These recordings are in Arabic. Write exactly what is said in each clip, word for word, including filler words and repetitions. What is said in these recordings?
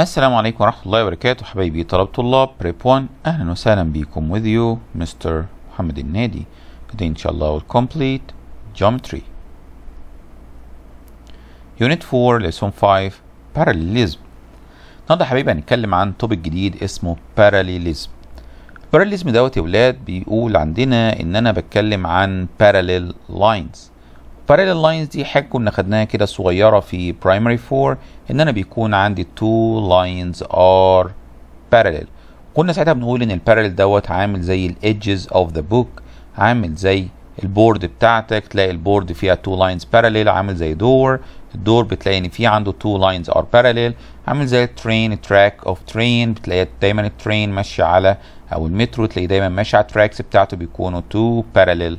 السلام عليكم ورحمة الله وبركاته حبايبي طلبة طلاب بريب واحد، أهلا وسهلا بكم with you مستر محمد النادي. Today إن شاء الله we'll complete geometry. Unit four lesson five parallelism. النهارده يا حبايبي هنتكلم عن topic جديد اسمه parallelism. parallelism دوت يا ولاد بيقول عندنا إن أنا بتكلم عن parallel lines. parallel lines دي حاجة كنا خدناها كده صغيرة في primary four، ان انا بيكون عندي two lines are parallel. قلنا ساعتها بنقول ان البارلل دوت عامل زي ال edges of the book، عامل زي البورد بتاعتك تلاقي البورد فيها two lines parallel، عامل زي door، الدور بتلاقي ان في عنده two lines are parallel، عامل زي train track of train بتلاقي دايما الترين ماشي على او المترو تلاقي دايما ماشي على التراكس بتاعته بيكونوا two parallel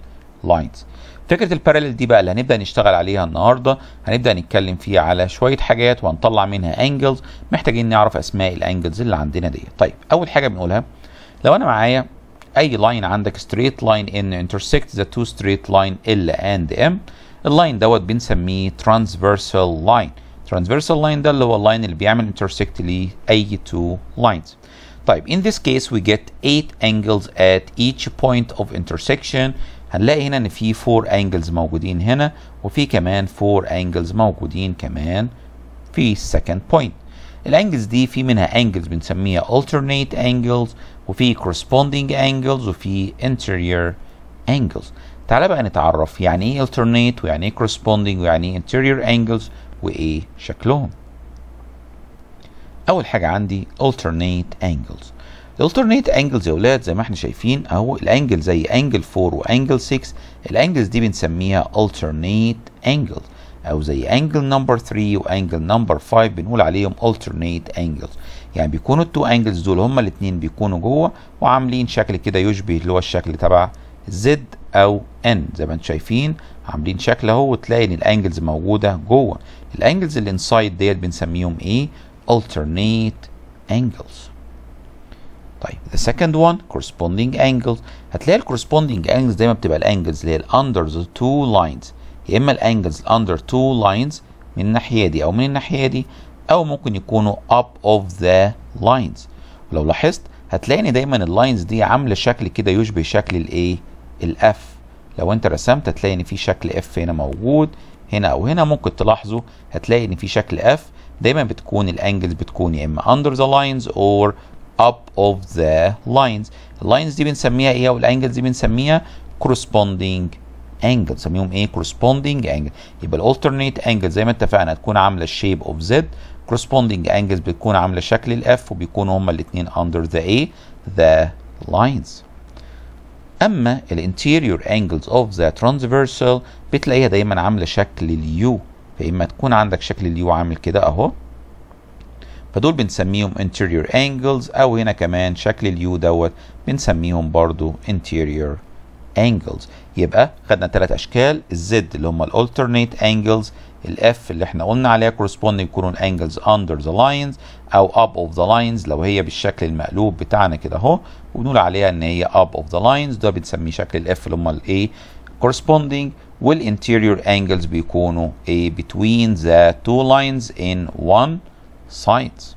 lines. فكرة البارلل دي بقى اللي هنبدأ نشتغل عليها النهاردة، هنبدأ نتكلم فيها على شوية حاجات وهنطلع منها انجلز، محتاجين نعرف اسماء الانجلز اللي عندنا دي. طيب أول حاجة بنقولها لو أنا معايا أي لاين عندك straight line ان intersect the two straight line L and M، اللاين دوت بنسميه transversal line. transversal line ده اللي هو اللاين اللي بيعمل intersect لأي two lines. طيب in this case we get eight angles at each point of intersection. هنلاقي هنا ان في four angles موجودين هنا وفي كمان four angles موجودين كمان في second point. الانجلز دي في منها angles بنسميها alternate angles وفي corresponding angles وفي interior angles. تعالى بقى نتعرف يعني ايه alternate ويعني ايه corresponding ويعني ايه interior angles وايه شكلهم. اول حاجه عندي alternate angles. alternate angles يا ولاد زي ما احنا شايفين اهو الانجل زي انجل four وانجل six، الانجلز دي بنسميها alternate angles او زي انجل نمبر three وانجل نمبر five بنقول عليهم alternate angles. يعني بيكونوا التو انجلز دول هما الاثنين بيكونوا جوه وعاملين شكل كده يشبه اللي هو الشكل تبع Z او N زي ما انتم شايفين عاملين شكل اهو، وتلاقي ان الانجلز موجوده جوه. الانجلز اللي انسايد ديت بنسميهم ايه؟ alternate angles. طيب the second one corresponding angles. هتلاقي ال corresponding angles دايما بتبقى الانجلز اللي هي under the two lines، يا اما الانجلز under two lines من الناحيه دي او من الناحيه دي، او ممكن يكونوا up of the lines. ولو لاحظت هتلاقي ان دايما اللاينز دي عامله شكل كده يشبه شكل الايه؟ الاف. لو انت رسمت هتلاقي ان في شكل اف هنا موجود هنا او هنا، ممكن تلاحظه هتلاقي ان في شكل اف. دايما بتكون الانجلز بتكون يا اما under the lines or up of the lines. اللاينز دي بنسميها ايه او الانجلز دي بنسميها corresponding angle. نسميهم ايه؟ corresponding angle. يبقى الالترنيت انجل زي ما اتفقنا هتكون عامله الشيب اوف زد، corresponding angles بتكون عامله شكل الاف، وبيكونوا هما الاثنين under the a the lines. اما الانتيريور انجلز اوف ذا ترانسفيرسال بتلاقيها دايما عامله شكل اليو، فاما تكون عندك شكل اليو عامل كده اهو، فدول بنسميهم interior angles، او هنا كمان شكل اليو دوت بنسميهم برضو interior angles. يبقى خدنا ثلاث اشكال، الزد اللي هم alternate angles، الاف اللي احنا قلنا عليها corresponding يكونوا الانجلز under the lines او up of the lines لو هي بالشكل المقلوب بتاعنا كده اهو، وبنقول عليها ان هي up of the lines. ده بنسميه شكل الاف اللي هم الايه؟ corresponding. والinterior angles بيكونوا ايه؟ between the two lines in one sides.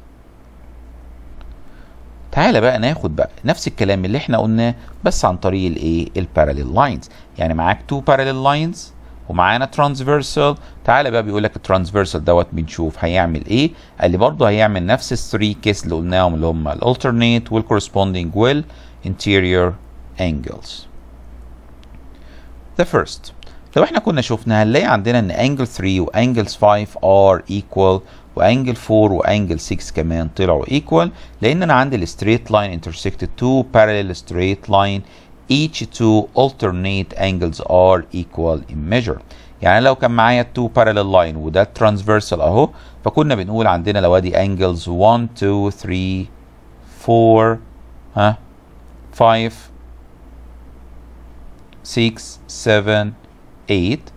تعالى بقى ناخد بقى نفس الكلام اللي احنا قلناه بس عن طريق الايه؟ الباراليل لاينز. يعني معاك تو باراليل لاينز ومعانا ترانسفيرسال. تعالى بقى بيقول لك الترانسفيرسال دوت بنشوف هيعمل ايه؟ قال لي برضه هيعمل نفس الثري كيس اللي قلناهم اللي هم الالترنيت والكورسبوندينج والانتيريور انجلز. The first لو احنا كنا شفنا هنلاقي عندنا ان انجل three وانجل five are equal وانجل four وانجل six كمان طلعوا equal، لان انا عندي الستريت لاين intersected two parallel straight line each two alternate angles are equal in measure. يعني لو كان معايا two parallel line وده transversal اهو، فكنا بنقول عندنا لو ادي angles one two three four ها five six seven eight،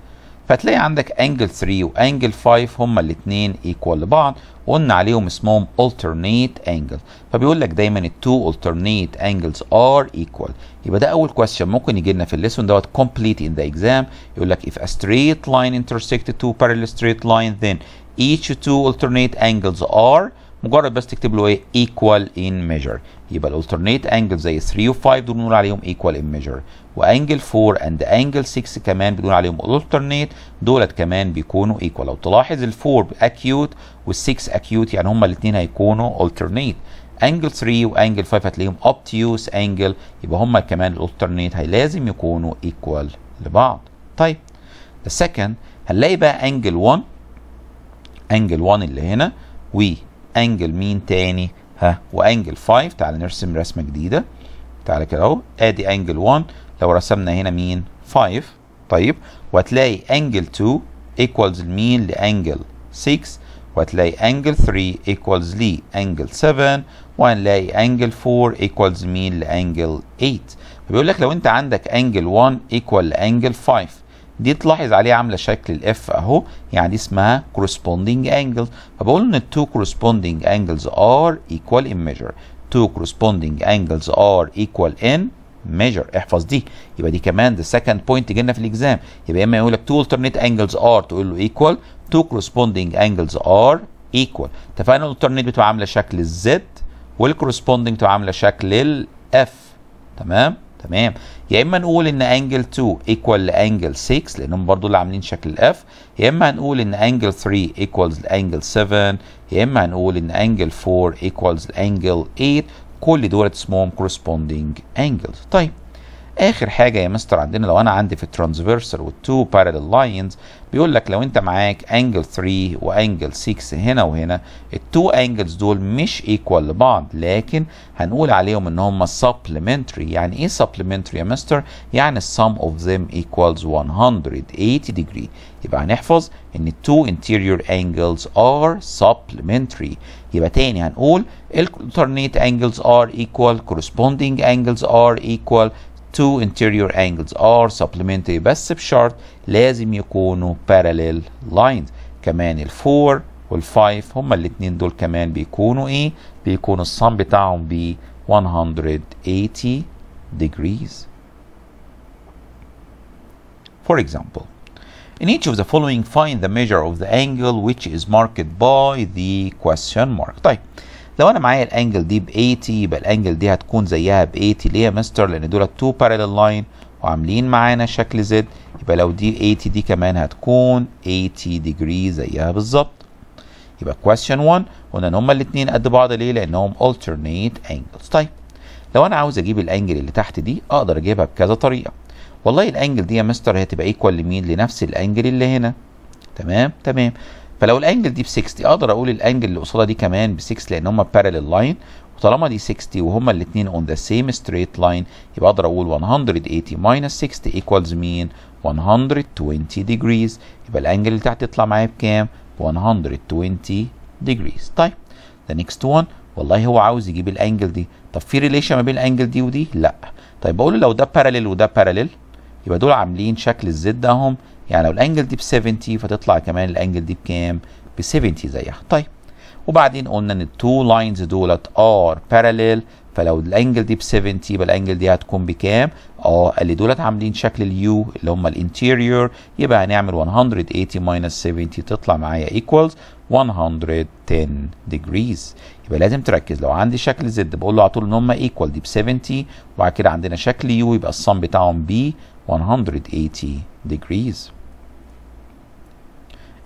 فتلاقي عندك انجل three وانجل five هما الاثنين ايكوال لبعض، وقلنا عليهم اسمهم alternate angle. فبيقول لك دايما التو alternate angles are equal. يبقى ده اول question ممكن يجي لنا في الليسون دوت complete in the exam، يقول لك if a straight line intersected two parallel straight lines then each two alternate angles are، مجرد بس تكتب له ايه ايكوال ان ميجر. يبقى الالترنيت انجل زي ثلاثة و5 دول بنقول عليهم ايكوال ان ميجر، وانجل أربعة اند انجل ستة كمان بنقول عليهم الالترنيت، دولت كمان بيكونوا ايكوال. لو تلاحظ ال4 اكيوت وال6 اكيوت، يعني هما الاثنين هيكونوا الترنيت. انجل ثلاثة وانجل خمسة هتلاقيهم obtuse انجل، يبقى هما كمان الالترنيت هيلازم يكونوا ايكوال لبعض. طيب the second هنلاقي بقى انجل واحد، انجل واحد اللي هنا و انجل مين تاني ها وانجل خمسة. تعال نرسم رسمه جديده، تعال كده اهو، ادي انجل واحد لو رسمنا هنا مين خمسة. طيب وهتلاقي انجل اثنين ايكوالز لمين لانجل ستة، وهتلاقي انجل ثلاثة ايكوالز لي انجل سبعة، وهنلاقي انجل أربعة ايكوالز مين لانجل ثمانية. فبيقول لك لو انت عندك انجل واحد ايكوال لانجل خمسة، دي تلاحظ عليها عامله شكل الاف اهو، يعني دي اسمها corresponding angles. فبقول ان two corresponding angles are equal in measure. two corresponding angles are equal in measure. احفظ دي. يبقى دي كمان the second point جينا في الاكزام. يبقى اما يقول لك two alternate angles are تقول له equal، two corresponding angles are equal. اتفقنا الالترنيت بتبقى عامله شكل الزد، والcorresponding بتبقى عامله شكل الاف. تمام؟ تمام. يا اما نقول ان انجل اثنين ايكوال لانجل ستة لانهم برضو اللي عاملين شكل الاف، يا اما هنقول ان انجل ثلاثة ايكوالز لانجل سبعة، يا اما هنقول ان انجل أربعة ايكوالز لانجل ثمانية. كل دول اسمهم corresponding angles. طيب اخر حاجه يا مستر عندنا، لو انا عندي في الترانسفيرسال والتو بارلل لاينز، بيقول لك لو انت معاك انجل ثلاثة وانجل ستة هنا وهنا، التو انجلز دول مش ايكوال لبعض، لكن هنقول عليهم ان هم سبلمنتري. يعني ايه سبلمنتري يا مستر؟ يعني السم اوف ذيم ايكوالز مية وثمانين ديجري. يبقى هنحفظ ان التو انتيريور انجلز ار سبلمنتري. يبقى تاني هنقول الالترنيت انجلز ار ايكوال، كورسبوندينج انجلز ار ايكوال، two interior angles are supplementary، بس بشرط لازم يكونوا parallel lines. كمان ال أربعة وال خمسة هما الاثنين دول كمان بيكونوا ايه؟ بيكونوا الصم بتاعهم ب مية وثمانين degrees. For example, in each of the following find the measure of the angle which is marked by the question mark. طيب لو انا معايا الانجل دي ب ثمانين، يبقى الانجل دي هتكون زيها ب ثمانين. ليه يا مستر؟ لان دول تو بارلل لاين وعاملين معانا شكل زد، يبقى لو دي ثمانين دي كمان هتكون ثمانين ديجري زيها بالظبط. يبقى question واحد قلنا ان هما الاثنين قد بعض، ليه؟ لانهم alternate angles. طيب لو انا عاوز اجيب الانجل اللي تحت دي، اقدر اجيبها بكذا طريقه. والله الانجل دي يا مستر هتبقى ايكوال لمين؟ لنفس الانجل اللي هنا. تمام تمام. فلو الانجل دي ب ستين، اقدر اقول الانجل اللي قصادها دي كمان ب ستين لان هما بارلل لاين، وطالما دي ستين وهما الاثنين اون ذا سيم ستريت لاين، يبقى اقدر اقول مية وثمانين ماينس ستين ايكوالز مين؟ مية وعشرين ديجريز. يبقى الانجل اللي تحت يطلع معايا بكام؟ مية وعشرين ديجريز. طيب ذا نيكست وان، والله هو عاوز يجيب الانجل دي، طب في ريليشن ما بين الانجل دي ودي؟ لا. طيب بقول له لو ده بارلل وده بارلل، يبقى دول عاملين شكل الزد اهم، يعني لو الانجل دي ب سبعين فتطلع كمان الانجل دي بكام؟ ب سبعين زيها. طيب وبعدين قلنا ان التو لاينز دولت ار بارلل، فلو الانجل دي ب سبعين يبقى الانجل دي هتكون بكام؟ اه قال لي دولت عاملين شكل اليو اللي هم الانتيريور، يبقى هنعمل مية وثمانين ماينس سبعين تطلع معايا ايكوالز مية وعشرة ديجريز. يبقى لازم تركز، لو عندي شكل زد بقول له على طول ان هم ايكوال، دي ب سبعين وبعد كده عندنا شكل يو، يبقى الصم بتاعهم ب مية وثمانين degrees.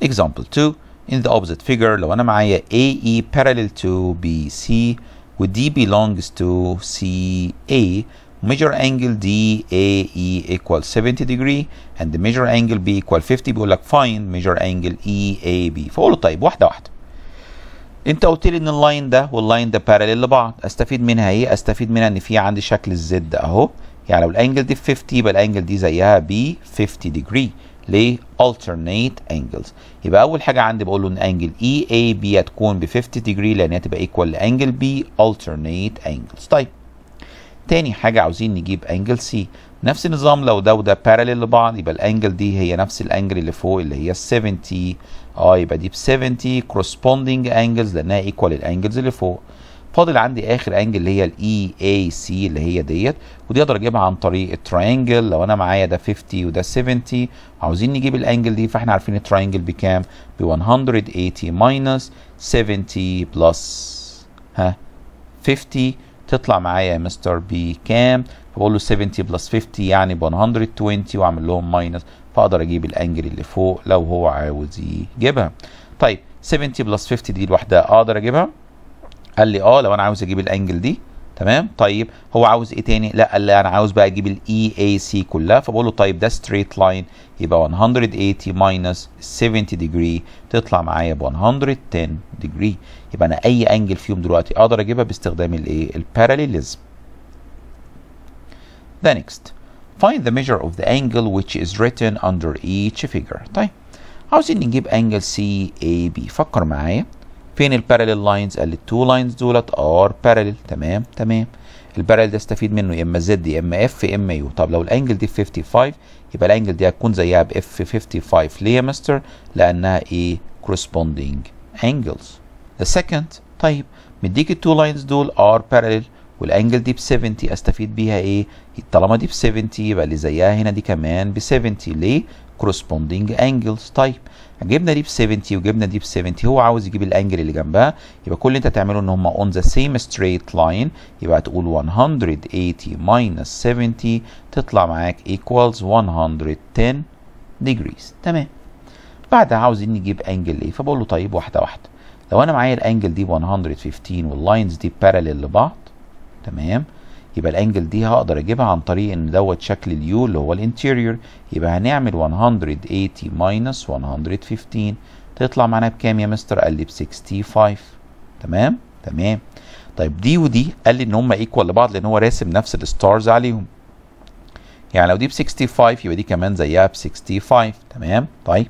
Example two. In the opposite figure, لو أنا معايا A E parallel to B C with D belongs to C A, measure angle D A E equals seventy degree and the measure angle B equals fifty. بيقول لك find measure angle E A B. فقول له طيب واحدة واحدة. أنت قلت لي إن اللاين ده واللاين ده parallel لبعض، أستفيد منها إيه؟ أستفيد منها إن في عندي شكل الزد أهو. يعني لو الانجل دي ب خمسين يبقى الانجل دي زيها ب خمسين ديجري. ليه؟ alternate angles. يبقى اول حاجه عندي بقول له ان انجل اي اي بي هتكون ب خمسين ديجري لان هي هتبقى ايكوال لانجل بي alternate angles. طيب تاني حاجه عاوزين نجيب انجل سي، نفس النظام، لو ده وده بارلل لبعض يبقى الانجل دي هي نفس الانجل اللي فوق اللي هي سبعين. اه يبقى دي ب سبعين corresponding angles لانها ايكوال للانجلز اللي فوق. فاضل عندي اخر انجل اللي هي الاي اي سي اللي هي ديت، ودي اقدر اجيبها عن طريق التراينجل. لو انا معايا ده خمسين وده سبعين وعاوزين نجيب الانجل دي، فاحنا عارفين التراينجل بكام؟ ب مية وتمانين ماينس سبعين بلس ها خمسين، تطلع معايا يا مستر بي كام؟ بقول له سبعين بلس خمسين يعني ب مية وعشرين واعمل لهم ماينس، فاقدر اجيب الانجل اللي فوق لو هو عاوز يجيبها. طيب سبعين بلس خمسين دي لوحدها اقدر اجيبها؟ قال لي اه لو انا عاوز اجيب الانجل دي، تمام. طيب هو عاوز ايه تاني؟ لا قال لي انا عاوز بقى اجيب الاي اي سي كلها، فبقول له طيب ده ستريت لاين يبقى مية وتمانين ماينس سبعين ديجري، تطلع معايا ب مية وعشرة ديجري. يبقى انا اي انجل فيهم دلوقتي اقدر اجيبها باستخدام الايه؟ الباراليليزم. ده نيكست find the measure of the angle which is written under each figure. طيب عاوزين نجيب انجل سي اي بي، فكر معايا فين الباراليل لاينز؟ قال لي التو لاينز دولت ار باراليل، تمام تمام. الباراليل ده استفيد منه يا اما زد يا اما اف يا اما يو. طب لو الانجل دي خمسة وخمسين يبقى الانجل دي هتكون زيها باف خمسة وخمسين. ليه يا مستر؟ لانها ايه؟ corresponding angles. The second طيب مديك التو لاينز دول ار باراليل والانجل دي ب سبعين، استفيد بيها ايه؟ طالما دي ب سبعين يبقى اللي زيها هنا دي كمان ب سبعين. ليه؟ corresponding angles. طيب جبنا دي ب سبعين وجبنا دي ب سبعين، هو عاوز يجيب الانجل اللي جنبها، يبقى كل اللي انت هتعمله ان هم on the same straight line، يبقى هتقول مية وتمانين minus سبعين تطلع معاك equals مية وعشرة degrees، تمام. بعدها عاوزين نجيب انجل ايه؟ فبقول له طيب واحده واحده. لو انا معايا الانجل دي مية وخمسة عشر واللاينز دي باراليل لبعض، تمام، يبقى الانجل دي هقدر اجيبها عن طريق ان دوت شكل اليو اللي هو الانتيريور، يبقى هنعمل مية وتمانين ماينس مية وخمسة عشر، تطلع معانا بكام يا مستر؟ قال لي ب خمسة وستين، تمام تمام. طيب دي ودي قال لي ان هم ايكوال لبعض لان هو راسم نفس الستارز عليهم، يعني لو دي ب خمسة وستين يبقى دي كمان زيها ب خمسة وستين، تمام. طيب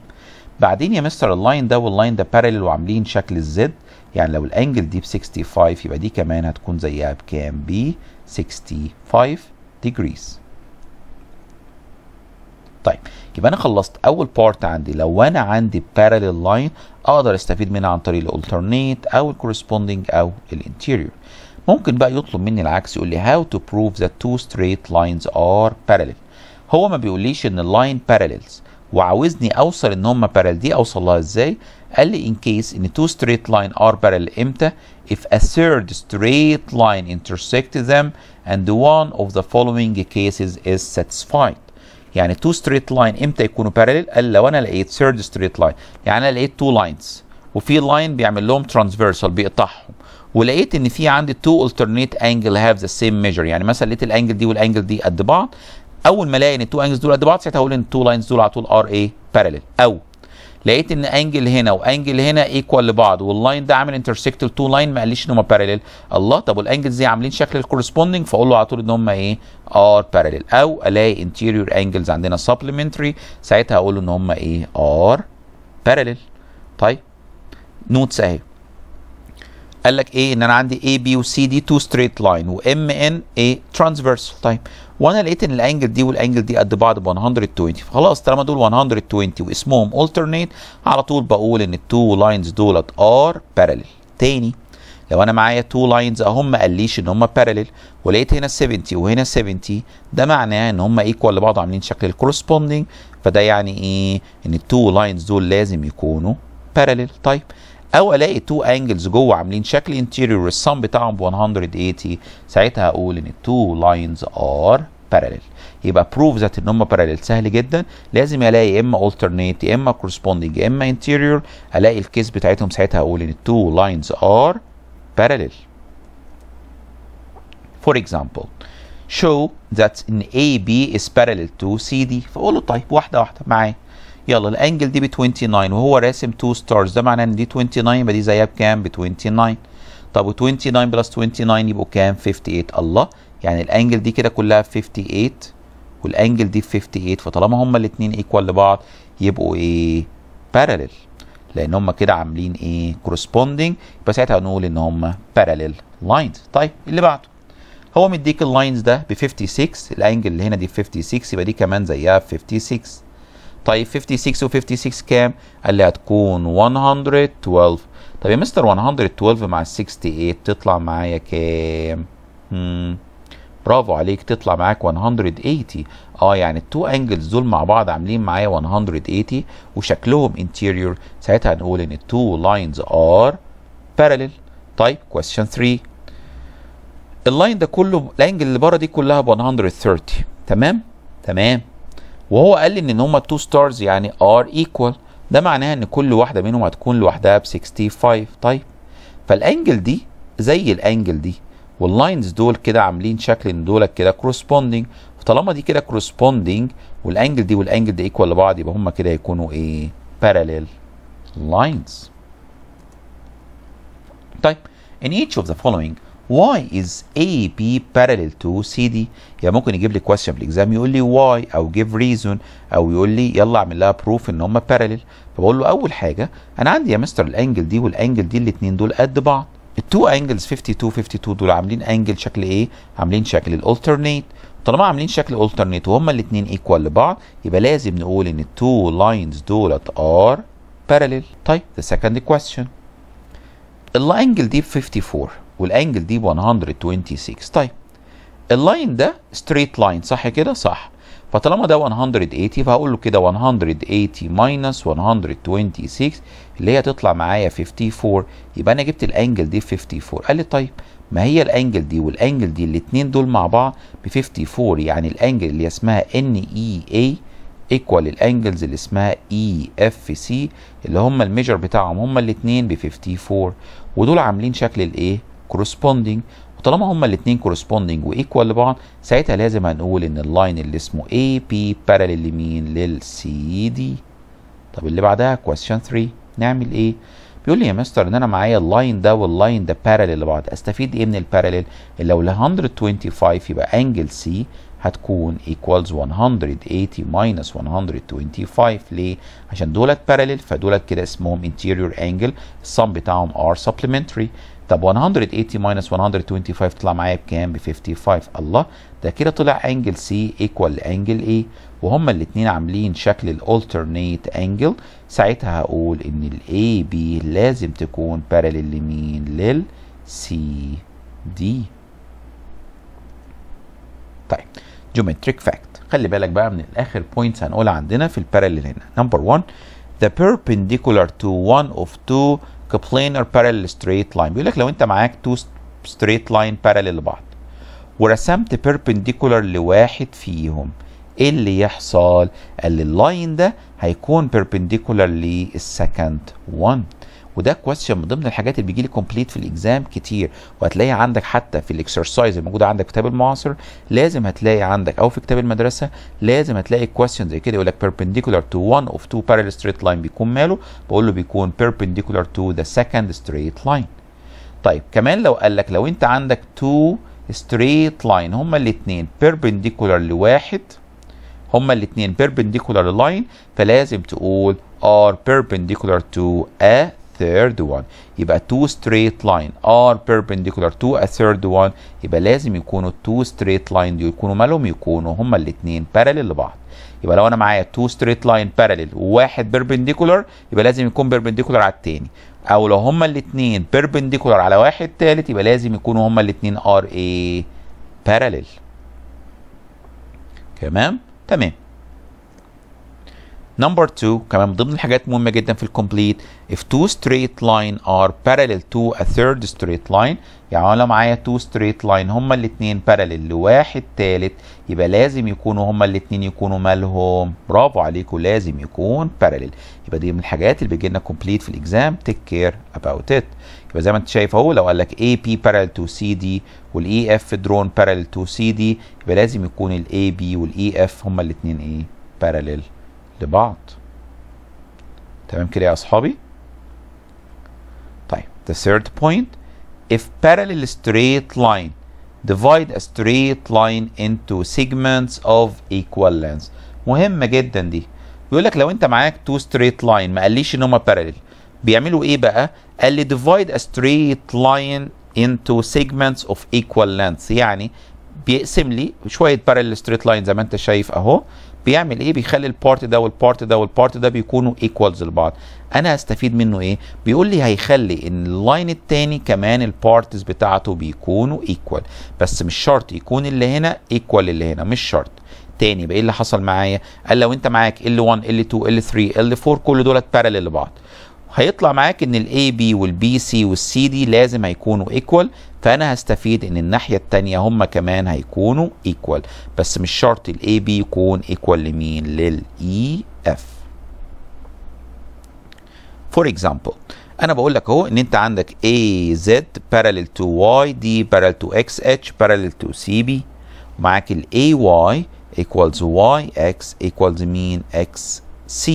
بعدين يا مستر اللاين ده واللاين ده باراليل وعاملين شكل الزد، يعني لو الانجل دي ب خمسة وستين يبقى دي كمان هتكون زيها بكام؟ ب خمسة وستين degrees. طيب يبقى انا خلصت اول بارت عندي. لو انا عندي parallel line اقدر استفيد منها عن طريق الالترنيت او الكورسبوندينج او الانتيريور. ممكن بقى يطلب مني العكس، يقول لي how to prove that two straight lines are parallel. هو ما بيقوليش ان اللاين parallels وعاوزني اوصل ان هم parallel، دي اوصل لها ازاي؟ قال لي in case ان two straight line are parallel امتى؟ if a third straight line intersects them and one of the following cases is satisfied. يعني two straight line امتى يكونوا parallel؟ قال لو انا لقيت third straight line، يعني انا لقيت two lines وفي لاين بيعمل لهم transversal بيقطعهم، ولقيت ان في عندي two alternate angle have the same measure، يعني مثلا لقيت الانجل دي والانجل دي قد بعض، اول ما الاقي ان two angles دول قد بعض ساعتها هقول ان two lines دول على طول are ايه؟ parallel. او لقيت ان انجل هنا وانجل هنا ايكوال لبعض واللاين ده عامل انترسكت لتو لاين ما قاليش ان هم باراليل، الله طب والانجلز دي عاملين شكل الكورسبوندينج، فاقول له على طول ان هم ايه؟ ار باراليل. او الاقي انتيريور انجلز عندنا سبلمنتري، ساعتها اقول له ان هم ايه؟ ار باراليل. طيب نوتس اهي، قال لك ايه؟ ان انا عندي اي بي وسي دي تو ستريت لاين وام ان ايه؟ ترانسفيرسال. طيب وانا لقيت ان الانجل دي والانجل دي قد بعض ب مية وعشرة، فخلاص طالما دول مية وعشرة واسمهم alternate على طول بقول ان التو لاينز دولت ار باراليل. تاني لو انا معايا تو لاينز اهم ما قاليش ان هم باراليل ولقيت هنا سبعين وهنا سبعين، ده معناه ان هم ايكوال لبعض عاملين شكل الكورسبوندينج، فده يعني ايه؟ ان التو لاينز دول لازم يكونوا باراليل. طيب او الاقي تو انجلز جوه عاملين شكل انتيريور الصم بتاعهم ب مية وتمانين، ساعتها هقول ان التو لاينز ار باراليل. يبقى بروف ذات ان هم باراليل سهل جدا، لازم الاقي يا اما الترنيت يا اما كورسبوندينج يا اما انتيريور، الاقي الكيس بتاعتهم ساعتها هقول ان التو لاينز ار باراليل. فور اكزامبل show that ان A B is parallel to C D، فاقول له طيب واحده واحده معايا. يلا الانجل دي ب تسعة وعشرين وهو راسم اتنين ستارز، ده معناه ان دي تسعة وعشرين يبقى دي زيها بكام؟ ب تسعة وعشرين. طب و تسعة وعشرين بلس تسعة وعشرين يبقوا كام؟ خمسة وخمسين. الله يعني الانجل دي كده كلها خمسة وخمسين والانجل دي خمسة وخمسين، فطالما هما الاثنين ايكوال لبعض يبقوا ايه؟ باراليل، لان هما كده عاملين ايه؟ كورسبوندينج، يبقى ساعتها هنقول ان هما باراليل لاينز. طيب اللي بعده هو مديك اللاينز ده ب خمسة وخمسين، الانجل اللي هنا دي ب خمسة وخمسين يبقى دي كمان زيها ب خمسة وخمسين. طيب ستة وخمسين و56 كام؟ قال لي هتكون مية واتناشر. طب يا مستر مية واتناشر مع ثمانية وستين تطلع معايا كام؟ امم برافو عليك، تطلع معاك مية وتمانين. اه يعني التو انجلز دول مع بعض عاملين معايا مية وتمانين وشكلهم انتيريور، ساعتها هنقول ان التو لاينز ار بارلل. طيب كويستشن تلاتة، اللاين ده كله الانجل اللي بره دي كلها ب مية وتلاتين، تمام؟ تمام. وهو قال لي ان هما تو ستارز يعني ار ايكوال، ده معناها ان كل واحده منهم هتكون لوحدها ب خمسة وستين. طيب فالانجل دي زي الانجل دي، واللاينز دول كده عاملين شكل ان دول كده كورسبوندينج، فطالما دي كده كورسبوندينج والانجل دي والانجل دي ايكوال لبعض، يبقى هما كده يكونوا ايه؟ باراليل لاينز. طيب in each of the following why is A B parallel to C D؟ يعني ممكن يجيب لي question في الاكزام يقول لي why أو give reason أو يقول لي يلا اعمل لها proof إن هما parallel. فبقول له أول حاجة أنا عندي يا مستر الأنجل دي والأنجل دي الاتنين دول قد بعض، التو أنجلز خمسة وخمسين خمسة وخمسين دول عاملين أنجل شكل إيه؟ عاملين شكل الألترنيت، طالما عاملين شكل الألترنيت وهما الاتنين إيكوال لبعض يبقى لازم نقول إن التو لاينز دولت are parallel. طيب the second question الانجل دي ب خمسة واربعين والانجل دي ب مية وستة وعشرين. طيب اللاين ده ستريت لاين صح كده؟ صح. فطالما ده مية وتمانين فهقول له كده مية وتمانين ماينس مية وستة وعشرين اللي هي تطلع معايا خمسة واربعين، يبقى انا جبت الانجل دي ب خمسة واربعين. قال لي طيب ما هي الانجل دي والانجل دي الاثنين دول مع بعض ب خمسة واربعين، يعني الانجل اللي اسمها N E A ايكوال الانجلز اللي اسمها اي اف سي اللي هم الميجر بتاعهم هم الاثنين ب خمسة واربعين، ودول عاملين شكل الايه؟ كورسبوندينج، وطالما هم الاثنين كورسبوندينج وايكوال لبعض ساعتها لازم هنقول ان اللاين اللي اسمه اي بي باراليل لمين؟ للسي دي. طب اللي بعدها كويستشن تلاتة نعمل ايه؟ بيقول لي يا مستر ان انا معايا اللاين ده واللاين ده باراليل لبعض، استفيد ايه من الباراليل؟ لو ال مية وخمسة وعشرين يبقى انجل سي هتكون equals مية وتمانين minus مية وخمسة وعشرين. ليه؟ عشان دولت parallel فدولت كده اسمهم interior angle، الصم بتاعهم are supplementary. طب مية وتمانين minus مية وخمسة وعشرين تطلع معايا بكام؟ ب خمسة وخمسين. الله، ده كده طلع angle C equal angle A وهما الاتنين عاملين شكل ال alternate angle، ساعتها هقول ان ال A B لازم تكون parallel لمين؟ لل C D. طيب جيومتريك فاكت، خلي بالك بقى من الاخر بوينتس هنقولها عندنا في الباراليل هنا. نمبر واحد the perpendicular to one of two coplanar parallel straight line، بيقول لك لو انت معاك تو straight line parallel لبعض ورسمت perpendicular لواحد فيهم ايه اللي يحصل؟ قال لي اللاين ده هيكون perpendicular للسكند واحد، وده كويستشن من ضمن الحاجات اللي بيجي لي كومبليت في الاكزام كتير، وهتلاقي عندك حتى في الاكسرسايز الموجوده عندك في كتاب المعاصر لازم هتلاقي عندك، او في كتاب المدرسه لازم هتلاقي كويستشن زي كده يقول لك perpendicular to one of two parallel straight line، بيكون ماله؟ بقول له بيكون perpendicular to the second straight line. طيب كمان لو قال لك لو انت عندك two straight line هما الاثنين perpendicular لواحد، هما الاثنين perpendicular line، فلازم تقول are perpendicular to a third one، يبقى two straight line are perpendicular to a third one، يبقى لازم يكونوا two straight line دول يكونوا مالهم؟ يكونوا هما الاثنين parallel لبعض. يبقى لو انا معايا two straight line parallel وواحد perpendicular يبقى لازم يكون perpendicular على الثاني، او لو هما الاثنين perpendicular على واحد ثالث يبقى لازم يكونوا هما الاثنين are a parallel. تمام؟ تمام. Number two كمان من ضمن الحاجات مهمة جدا في الكومبليت if two straight line are parallel to a third straight line، يعني لو معايا two straight line هما الاثنين parallel لواحد ثالث يبقى لازم يكونوا هما الاثنين يكونوا مالهم؟ برافو عليكم، لازم يكون parallel. يبقى دي من الحاجات اللي بيجي لنا كومبليت في الاكزام take care about it. يبقى زي ما انت شايف اهو لو قال لك A B parallel to C D والاي اف drawn parallel to C D يبقى لازم يكون الاي بي والاي اف هما الاثنين ايه؟ parallel لبعض. تمام كده يا اصحابي؟ طيب the third point if parallel straight line divide a straight line into segments of equal length، مهمة جدا دي. بيقول لك لو انت معاك two straight line ما قاليش ان هما parallel، بيعملوا ايه بقى؟ قال لي divide a straight line into segments of equal length، يعني بيقسم لي شوية parallel straight line زي ما انت شايف اهو، بيعمل ايه؟ بيخلي البارت ده والبارت ده والبارت ده بيكونوا ايكوالز لبعض. انا هستفيد منه ايه؟ بيقول لي هيخلي ان اللاين التاني كمان البارتس بتاعته بيكونوا ايكوال، بس مش شرط يكون اللي هنا ايكوال اللي هنا، مش شرط. تاني بقى ايه اللي حصل معايا؟ قال لو انت معاك ال واحد ال اتنين ال تلاتة ال اربعة كل دولت بارلل لبعض، هيطلع معاك ان الاي بي والبي سي والسي دي لازم هيكونوا ايكوال، فانا هستفيد ان الناحيه الثانيه هم كمان هيكونوا ايكوال، بس مش شرط الاي بي يكون ايكوال لمين؟ للاي اف. فور اكزامبل انا بقول لك اهو ان انت عندك اي زد بارلل تو واي، دي بارلل تو اكس اتش بارلل تو سي بي، معاك الاي واي equals y x equals مين؟ x c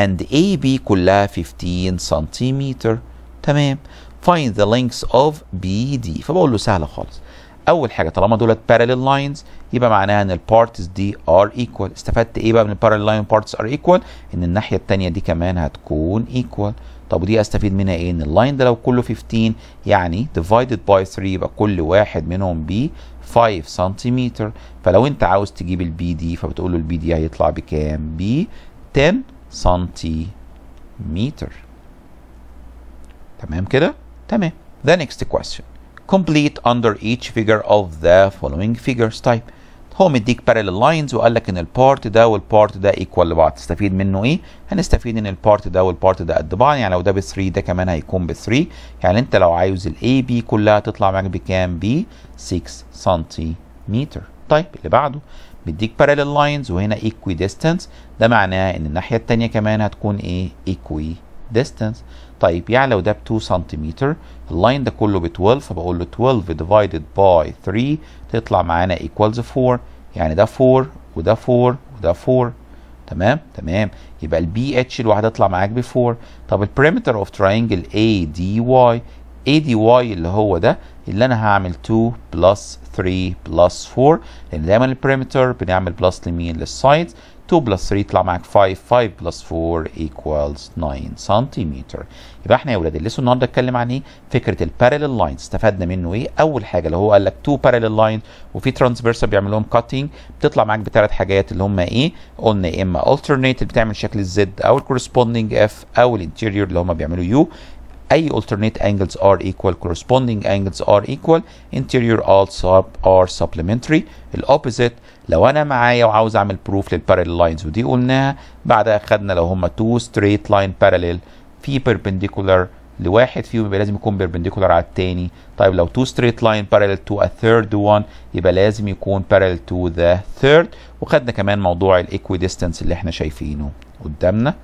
and a b كلها خمستاشر سنتيمتر. تمام. find the lengths of b d. فبقول له سهله خالص. اول حاجه طالما دولت parallel lines يبقى معناها ان البارتس دي are equal. استفدت ايه بقى من parallel line parts are equal؟ ان الناحيه الثانيه دي كمان هتكون equal. طب ودي استفيد منها ايه؟ ان اللاين ده لو كله خمستاشر يعني divided by تلاتة يبقى كل واحد منهم b خمسة سنتيمتر، فلو انت عاوز تجيب البي دي فبتقول له البي دي هيطلع بكام؟ بي عشرة سنتيمتر. تمام كده؟ تمام. The next question. Complete under each figure of the following figures type. هو مديك parallel lines وقال لك ان البارت ده والبارت ده ايكوال لبعض، تستفيد منه ايه؟ هنستفيد ان البارت ده والبارت ده قد بعض، يعني لو ده ب تلاتة ده كمان هيكون ب تلاتة، يعني انت لو عاوز الاي بي كلها تطلع معاك بكام؟ ب ستة سنتيمتر. طيب اللي بعده مديك parallel lines وهنا ايكوي ديستانس، ده معناه ان الناحيه الثانيه كمان هتكون ايه؟ ايكوي ديستانس. طيب يعني لو ده ب اتنين سنتيمتر اللاين ده كله ب اتناشر، فبقول له اتناشر ديفايدد باي تلاتة تطلع معانا ايكوالز اربعة، يعني ده اربعة وده اربعة وده اربعة. تمام تمام. يبقى البي اتش الواحده تطلع معاك ب اربعة. طب البريمتر اوف تراينجل اي دي واي، اي دي واي اللي هو ده اللي انا هعمل اتنين بلس تلاتة بلس اربعة، لان دايما البريمتر بنعمل بلس لمين؟ للسايدز. اتنين بلس تلاتة يطلع معاك خمسة، خمسة بلس اربعة equals تسعة سنتيمتر. يبقى احنا يا ولاد اللي لسه النهارده اتكلم عن ايه؟ فكره البارلل لاينز، استفدنا منه ايه؟ اول حاجه اللي هو قال لك اتنين بارلل لاينز وفي ترانسفيرسال بيعمل لهم كاتنج، بتطلع معاك بثلاث حاجات اللي هم ايه؟ قلنا يا اما alternated بتعمل شكل الزد، او الكورسبوندينج اف، او الانتيريور اللي هم بيعملوا يو. اي alternate angles are equal، corresponding angles are equal، interior all sub are supplementary. الopposite لو انا معايا وعاوز اعمل proof للبارلل لاينز، ودي قلناها، بعدها خدنا لو هما two straight line parallel في perpendicular لواحد فيهم يبقى لازم يكون perpendicular على التاني. طيب لو two straight line parallel to a third one يبقى لازم يكون parallel to the third، وخدنا كمان موضوع الايكويديستانس اللي احنا شايفينه قدامنا.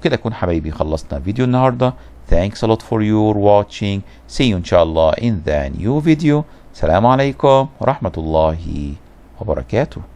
وكده اكون حبايبي خلصنا فيديو النهارده. Thanks a lot for your watching. See you inshallah in the new video. Assalamu alaikum wa rahmatullahi wa barakatuh.